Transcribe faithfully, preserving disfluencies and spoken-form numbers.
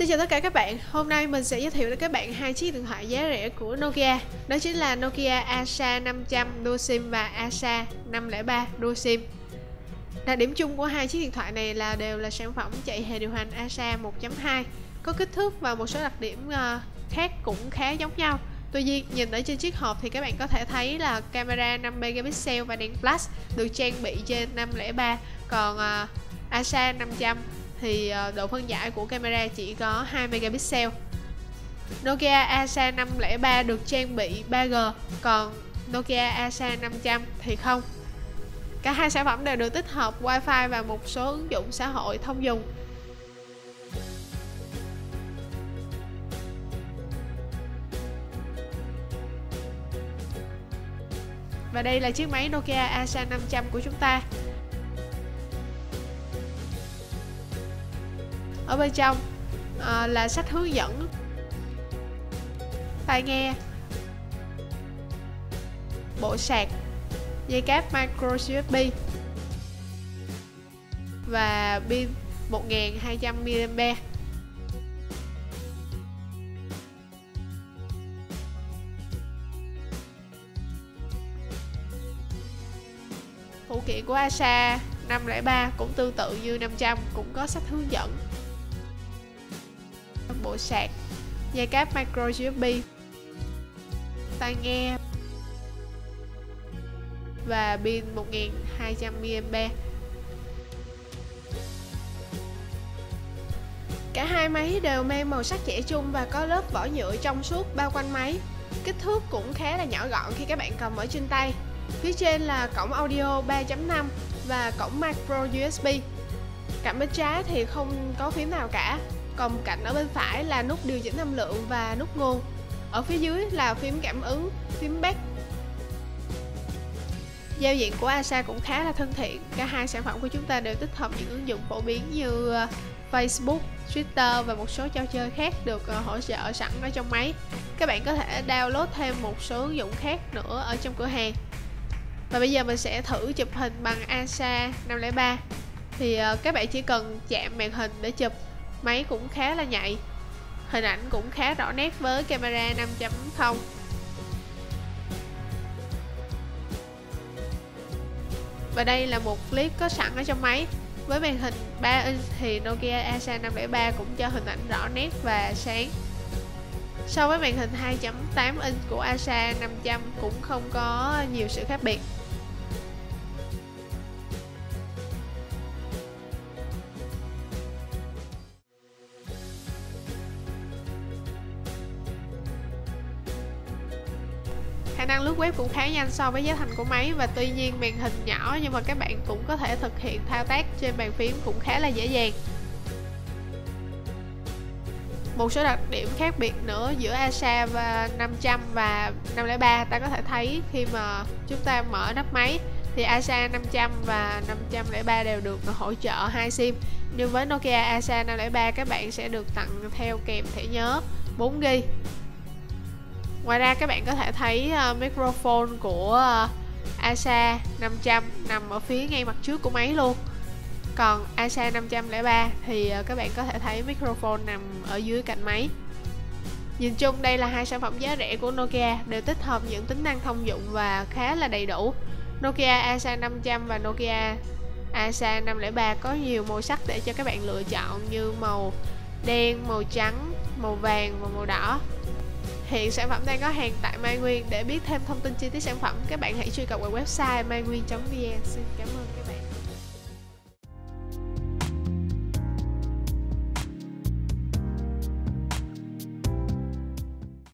Xin chào tất cả các bạn, hôm nay mình sẽ giới thiệu đến các bạn hai chiếc điện thoại giá rẻ của Nokia. Đó chính là Nokia Asha năm trăm Dual SIM và Asha năm không ba Dual SIM. Đặc điểm chung của hai chiếc điện thoại này là đều là sản phẩm chạy hệ điều hành Asha một chấm hai, có kích thước và một số đặc điểm khác cũng khá giống nhau. Tuy nhiên, nhìn ở trên chiếc hộp thì các bạn có thể thấy là camera năm megapixel và đèn flash được trang bị trên năm không ba, còn Asha năm trăm thì độ phân giải của camera chỉ có hai megapixel. Nokia Asha năm không ba được trang bị ba G, còn Nokia Asha năm trăm thì không. Cả hai sản phẩm đều được tích hợp Wi-Fi và một số ứng dụng xã hội thông dùng. Và đây là chiếc máy Nokia Asha năm trăm của chúng ta. Ở bên trong à, là sách hướng dẫn, tai nghe, bộ sạc, dây cáp micro u ét bê và pin một nghìn hai trăm mi li am pe. Phụ kiện của Asha năm không ba cũng tương tự như năm trăm, cũng có sách hướng dẫn, bộ sạc, dây cáp micro u ét bê, tai nghe và pin một nghìn hai trăm mi li am pe. Cả hai máy đều mang màu sắc trẻ trung và có lớp vỏ nhựa trong suốt bao quanh máy. Kích thước cũng khá là nhỏ gọn khi các bạn cầm ở trên tay. Phía trên là cổng audio ba chấm năm và cổng micro u ét bê. Cạnh bên trái thì không có phím nào cả. Còn cạnh ở bên phải là nút điều chỉnh âm lượng và nút nguồn. Ở phía dưới là phím cảm ứng, phím back. Giao diện của Asha cũng khá là thân thiện. Cả hai sản phẩm của chúng ta đều tích hợp những ứng dụng phổ biến như Facebook, Twitter và một số trò chơi khác được hỗ trợ sẵn ở trong máy. Các bạn có thể download thêm một số ứng dụng khác nữa ở trong cửa hàng. Và bây giờ mình sẽ thử chụp hình bằng Asha năm không ba. Thì các bạn chỉ cần chạm màn hình để chụp. Máy cũng khá là nhạy, hình ảnh cũng khá rõ nét với camera năm chấm không. Và đây là một clip có sẵn ở trong máy. Với màn hình ba inch thì Nokia Asha năm không ba cũng cho hình ảnh rõ nét và sáng. So với màn hình hai chấm tám inch của Asha năm trăm cũng không có nhiều sự khác biệt. Khả năng lướt web cũng khá nhanh so với giá thành của máy, và tuy nhiên màn hình nhỏ nhưng mà các bạn cũng có thể thực hiện thao tác trên bàn phím cũng khá là dễ dàng. Một số đặc điểm khác biệt nữa giữa Asha và năm trăm và năm không ba ta có thể thấy khi mà chúng ta mở nắp máy thì Asha năm trăm và năm không ba đều được hỗ trợ hai SIM. Nhưng với Nokia Asha năm không ba các bạn sẽ được tặng theo kèm thẻ nhớ bốn gi bi. Ngoài ra các bạn có thể thấy uh, microphone của uh, Asha năm trăm nằm ở phía ngay mặt trước của máy luôn. Còn Asha năm không ba thì uh, các bạn có thể thấy microphone nằm ở dưới cạnh máy. Nhìn chung đây là hai sản phẩm giá rẻ của Nokia, đều tích hợp những tính năng thông dụng và khá là đầy đủ. Nokia Asha năm trăm và Nokia Asha năm không ba có nhiều màu sắc để cho các bạn lựa chọn như màu đen, màu trắng, màu vàng và màu đỏ. Hiện sản phẩm đang có hàng tại Mai Nguyên. Để biết thêm thông tin chi tiết sản phẩm, các bạn hãy truy cập vào website mai nguyen chấm vn. Xin cảm ơn các bạn.